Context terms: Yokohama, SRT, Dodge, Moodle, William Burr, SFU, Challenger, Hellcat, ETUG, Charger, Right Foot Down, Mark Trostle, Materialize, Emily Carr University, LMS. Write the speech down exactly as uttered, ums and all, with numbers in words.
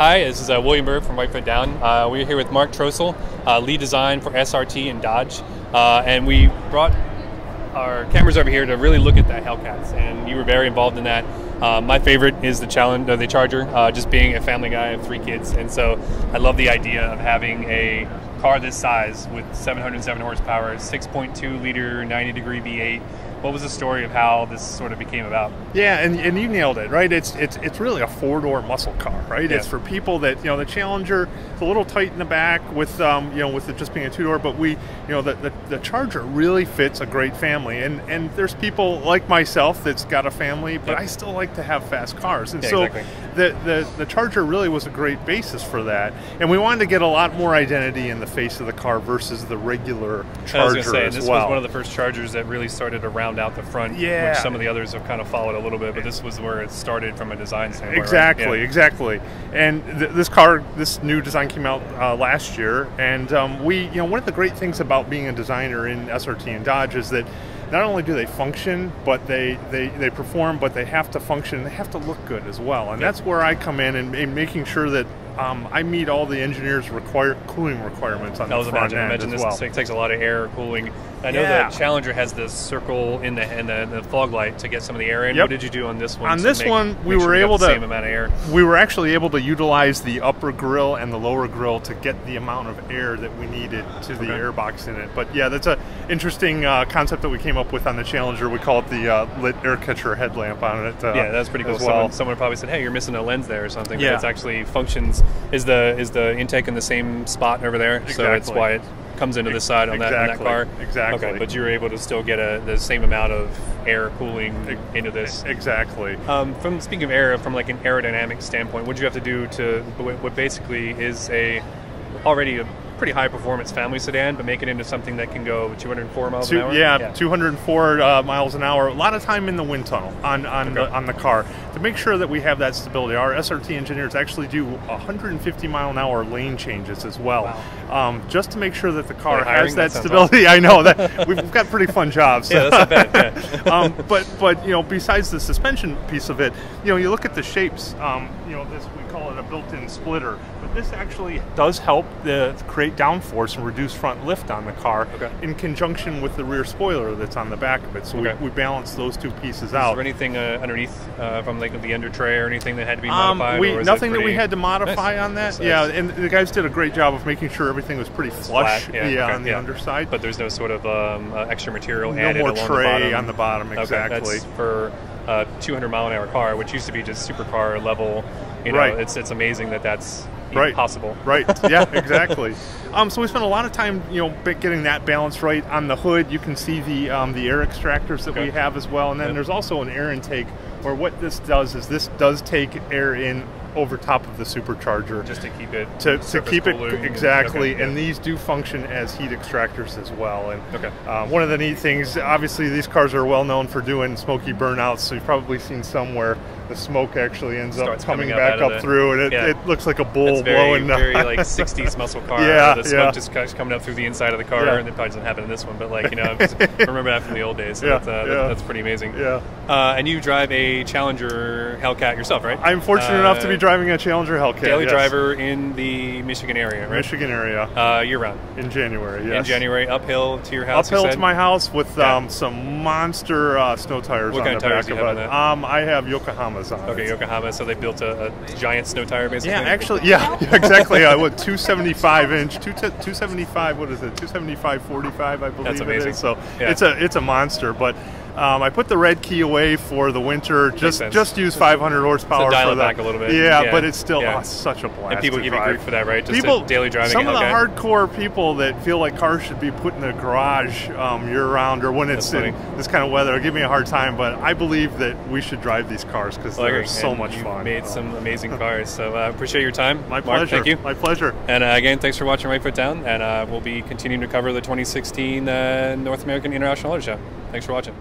Hi, this is uh, William Burr from Right Foot Down. Uh, we're here with Mark Trostle, uh, lead design for S R T and Dodge, uh, and we brought our cameras over here to really look at the Hellcats, and you were very involved in that. Uh, my favorite is the Challenger, the Charger, uh, just being a family guy of three kids, and so I love the idea of having a car this size with seven hundred seven horsepower, six point two liter, ninety degree V eight. What was the story of how this sort of became about? Yeah, and, and you nailed it, right? It's it's it's really a four-door muscle car, right? Yeah. It's for people that, you know, the Challenger, it's a little tight in the back with, um, you know, with it just being a two-door, but we, you know, the, the, the Charger really fits a great family. And, and there's people like myself that's got a family, but yeah. I still like to have fast cars. And yeah, so exactly. the, the, the Charger really was a great basis for that. And we wanted to get a lot more identity in the face of the car versus the regular Charger. I was gonna say, as this well. was one of the first Chargers that really started around out the front, yeah. which some of the others have kind of followed a little bit, but this was where it started from a design standpoint. Exactly, right? yeah. exactly. And th this car, this new design came out uh, last year, and um, we, you know, one of the great things about being a designer in S R T and Dodge is that not only do they function, but they, they, they perform, but they have to function, they have to look good as well. And yeah. that's where I come in and, and making sure that Um, I meet all the engineers' require cooling requirements on the front imagine, end imagine as well. This takes a lot of air cooling. I know yeah. the Challenger has this circle in the and the, the fog light to get some of the air in. Yep. What did you do on this one? On so this make, one, we were sure able to same amount of air. We were actually able to utilize the upper grille and the lower grille to get the amount of air that we needed to okay. the air box in it. But yeah, that's an interesting uh, concept that we came up with on the Challenger. We call it the uh, lit air catcher headlamp on it. Uh, yeah, that's pretty cool. Well. Someone, someone probably said, "Hey, you're missing a lens there or something." But yeah, it's actually functions. Is the is the intake in the same spot over there? Exactly. So it's why it comes into this side on that, exactly. on that car. Exactly. Okay, but you were able to still get a, the same amount of air cooling into this. Exactly. Um, from speaking of air, from like an aerodynamic standpoint, what did you have to do to what basically is a already a pretty high performance family sedan, but make it into something that can go two hundred four miles Two, an hour? Yeah, yeah. two hundred four uh, miles an hour. A lot of time in the wind tunnel on, on, okay. the, on the car to make sure that we have that stability. Our S R T engineers actually do one hundred fifty mile an hour lane changes as well, wow. um, just to make sure that the car has that, that stability. Awesome. I know that we've got pretty fun jobs. So. Yeah, that's not bad. Yeah. um, but, but, you know, besides the suspension piece of it, you know, you look at the shapes, um, you know, this, we call it a built-in splitter, but this actually does help the create downforce and reduce front lift on the car okay. in conjunction with the rear spoiler that's on the back of it. So okay. we, we balance those two pieces is out. Is there anything uh, underneath uh, from like the under tray or anything that had to be modified? Um, we, or nothing that we had to modify nice, on that. Nice. Yeah, and the guys did a great job of making sure everything was pretty it's flush flat, yeah, yeah, okay, on the yeah. underside. But there's no sort of um, uh, extra material no added more along tray the on the bottom, exactly. Okay, that's for a two hundred mile an hour car, which used to be just supercar level. You know, right. it's, it's amazing that that's Right. possible. Right. Yeah, exactly. um, so we spent a lot of time, you know, getting that balance right. On the hood, you can see the um, the air extractors that okay. we have as well. And then yep. there's also an air intake, or what this does is this does take air in over top of the supercharger. Just to keep it to, to keep it exactly. And, okay, and yeah. these do function as heat extractors as well. And okay. uh, one of the neat things, obviously these cars are well known for doing smoky burnouts, so you've probably seen somewhere the smoke actually ends Starts up coming, coming up back up the, through, and it, yeah. it looks like a bull it's very, blowing. Very like sixties muscle car. Yeah, the smoke yeah. just coming up through the inside of the car, yeah. and it probably doesn't happen in this one. But like you know, I remember that from the old days. So yeah, that's, uh, yeah. that, that's pretty amazing. Yeah. Uh, and you drive a Challenger Hellcat yourself, right? I'm fortunate uh, enough to be driving a Challenger Hellcat. Daily yes. driver in the Michigan area, right? Michigan area. Uh, year round. In January. Yes. In January, uphill to your house. Uphill you to my house with yeah. um, some monster uh, snow tires. What on kind of tires do you have on that? Um, I have Yokohama. On. Okay, Yokohama. So they built a, a giant snow tire, basically. Yeah, actually, yeah, exactly. Uh, what two seventy-five inch, two two seventy-five. What is it? two seventy-five forty-five, I believe. That's amazing. It is. So yeah. it's a it's a monster, but. Um, I put the red key away for the winter. Just just use five hundred horsepower so dial for it that. Back a little bit. Yeah, yeah. but it's still yeah. oh, such a blast. And people to give drive. you grief for that, right? Just people, daily driving. Some of the hardcore people that feel like cars should be put in the garage um, year round or when it's in this kind of weather, give me a hard time. But I believe that we should drive these cars because well, they're so much you fun. Made so. some amazing cars. So I uh, appreciate your time. My Mark, pleasure. Thank you. My pleasure. And uh, again, thanks for watching Right Foot Down. And uh, we'll be continuing to cover the twenty sixteen uh, North American International Auto Show. Thanks for watching.